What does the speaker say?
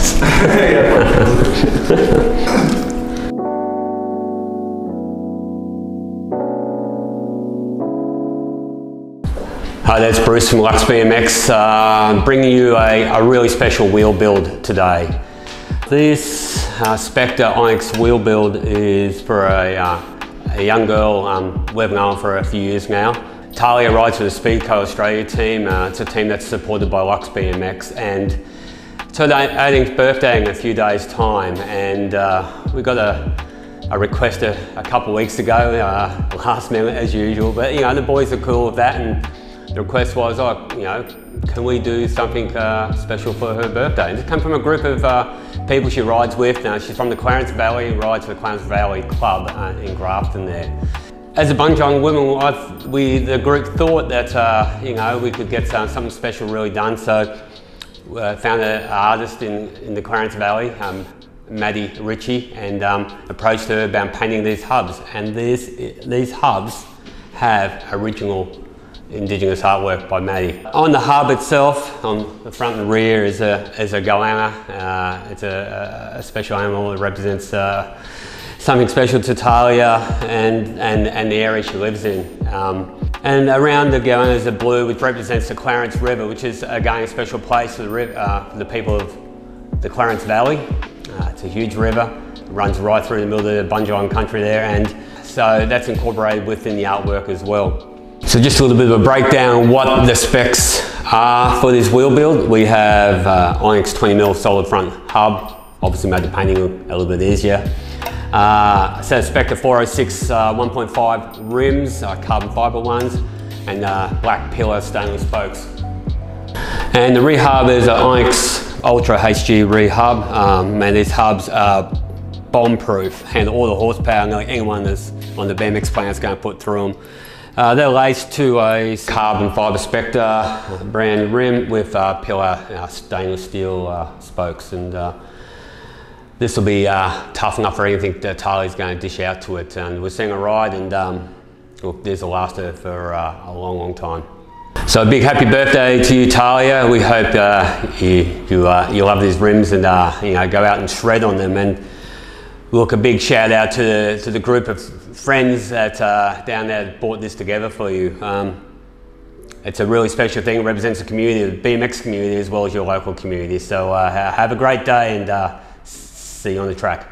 size. Hi, that's Bruce from Lux BMX. Bringing you a really special wheel build today. This Spectre Onyx wheel build is for a young girl we've known for a few years now. Tahlia rides with the Speedco Australia team. It's a team that's supported by Lux BMX, and it's her 18th birthday in a few days' time. And we got a request a couple of weeks ago, last minute as usual. But you know, the boys are cool with that, and the request was, oh, you know, can we do something special for her birthday? And it's come from a group of people she rides with. Now she's from the Clarence Valley, rides for the Clarence Valley Club in Grafton there. As a Bundjalung women, the group thought that you know, we could get something special really done. So found an artist in the Clarence Valley, Maddy Richey, and approached her about painting these hubs. And these hubs have original Indigenous artwork by Maddy. On the hub itself, on the front and rear, is a goanna. It's a special animal that represents something special to Tahlia and the area she lives in. And around the goannas are blue, which represents the Clarence River, which is again a special place for the people of the Clarence Valley. It's a huge river, it runs right through the middle of the Bundjalung country there, and so that's incorporated within the artwork as well. So just a little bit of a breakdown what the specs are for this wheel build. We have Onyx 20mm solid front hub, obviously made the painting a little bit easier. A set of Spectre 406 1.5 rims, carbon fibre ones, and black pillar stainless spokes. And the rear hub is an Onyx Ultra HG rear hub, and these hubs are bomb proof, handle all the horsepower nearly anyone that's on the BMX planet's going to put through them. They're laced to a carbon fibre Spectre brand rim with pillar stainless steel spokes, and this will be tough enough for anything that Tahlia's going to dish out to it. And we're seeing a ride, and look, this will last her for a long, long time. So a big happy birthday to you, Tahlia. We hope you love these rims, and you know, go out and shred on them. And look, a big shout out to the group of friends that down there brought this together for you. It's a really special thing. It represents the community, the BMX community, as well as your local community. So have a great day, and see you on the track.